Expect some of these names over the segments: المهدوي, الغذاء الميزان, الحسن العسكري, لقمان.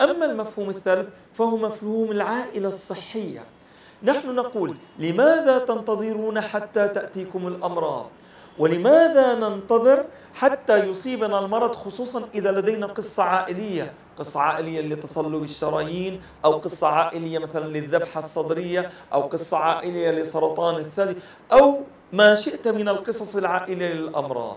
أما المفهوم الثالث فهو مفهوم العائلة الصحية. نحن نقول لماذا تنتظرون حتى تأتيكم الأمراض؟ ولماذا ننتظر حتى يصيبنا المرض، خصوصا إذا لدينا قصة عائلية، قصة عائلية لتصلب الشرايين، أو قصة عائلية مثلا للذبحة الصدرية، أو قصة عائلية لسرطان الثدي، أو ما شئت من القصص العائلية للأمراض.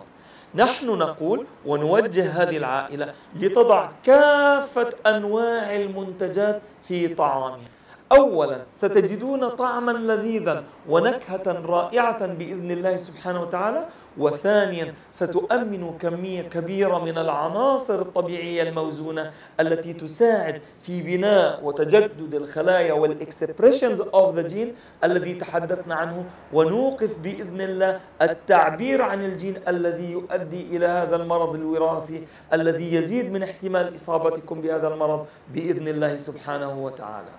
نحن نقول ونوجه هذه العائلة لتضع كافة أنواع المنتجات في طعامها. أولا ستجدون طعما لذيذا ونكهة رائعة بإذن الله سبحانه وتعالى، وثانيا ستؤمن كمية كبيرة من العناصر الطبيعية الموزونة التي تساعد في بناء وتجدد الخلايا والاكسبريشنز اوف ذا جين الذي تحدثنا عنه، ونوقف بإذن الله التعبير عن الجين الذي يؤدي إلى هذا المرض الوراثي الذي يزيد من احتمال إصابتكم بهذا المرض بإذن الله سبحانه وتعالى.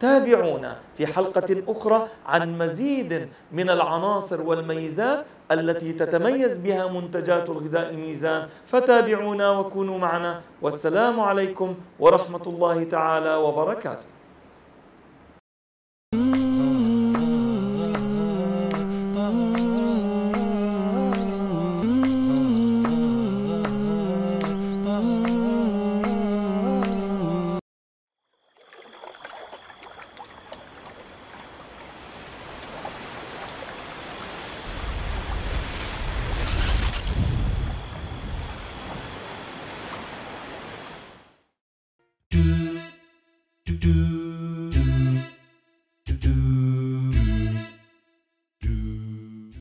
تابعونا في حلقة أخرى عن مزيد من العناصر والميزات التي تتميز بها منتجات الغذاء الميزان، فتابعونا وكونوا معنا، والسلام عليكم ورحمة الله تعالى وبركاته.